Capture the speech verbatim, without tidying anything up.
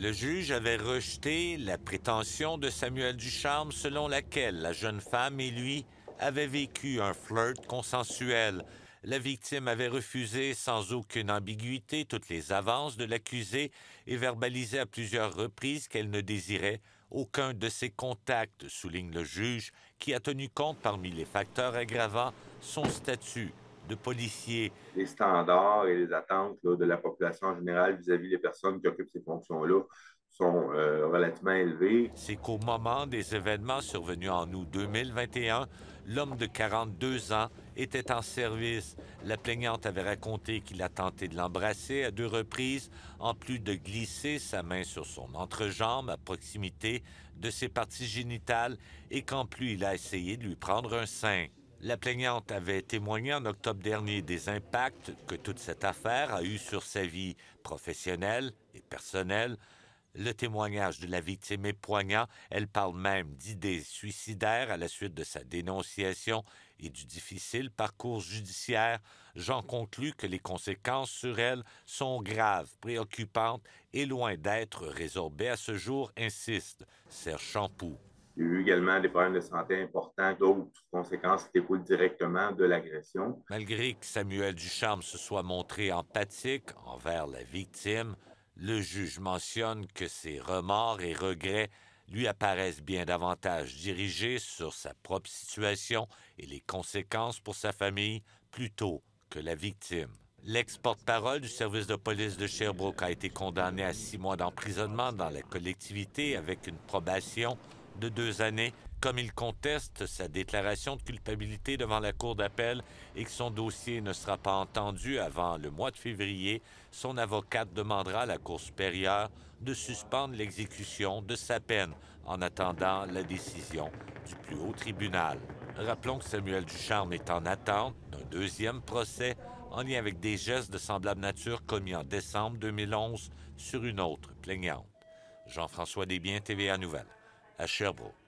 Le juge avait rejeté la prétention de Samuel Ducharme selon laquelle la jeune femme et lui avaient vécu un flirt consensuel. La victime avait refusé sans aucune ambiguïté toutes les avances de l'accusé et verbalisé à plusieurs reprises qu'elle ne désirait aucun de ses contacts, souligne le juge, qui a tenu compte parmi les facteurs aggravants son statut de policier. Les standards et les attentes là, de la population en général vis-à-vis des personnes qui occupent ces fonctions-là sont euh, relativement élevés. C'est qu'au moment des événements survenus en août deux mille vingt et un, l'homme de quarante-deux ans était en service. La plaignante avait raconté qu'il a tenté de l'embrasser à deux reprises, en plus de glisser sa main sur son entrejambe à proximité de ses parties génitales et qu'en plus, il a essayé de lui prendre un sein. La plaignante avait témoigné en octobre dernier des impacts que toute cette affaire a eus sur sa vie professionnelle et personnelle. Le témoignage de la victime est poignant. Elle parle même d'idées suicidaires à la suite de sa dénonciation et du difficile parcours judiciaire. J'en conclus que les conséquences sur elle sont graves, préoccupantes et loin d'être résorbées à ce jour, insiste Serge Champoux. Il y a eu également des problèmes de santé importants. D'autres conséquences découlent directement de l'agression. Malgré que Samuel Ducharme se soit montré empathique envers la victime, le juge mentionne que ses remords et regrets lui apparaissent bien davantage dirigés sur sa propre situation et les conséquences pour sa famille plutôt que la victime. L'ex-porte-parole du service de police de Sherbrooke a été condamné à six mois d'emprisonnement dans la collectivité avec une probation de deux années, comme il conteste sa déclaration de culpabilité devant la cour d'appel et que son dossier ne sera pas entendu avant le mois de février, son avocate demandera à la Cour supérieure de suspendre l'exécution de sa peine en attendant la décision du plus haut tribunal. Rappelons que Samuel Ducharme est en attente d'un deuxième procès en lien avec des gestes de semblable nature commis en décembre deux mille onze sur une autre plaignante. Jean-François Desbiens, T V A Nouvelles, à Sherbrooke.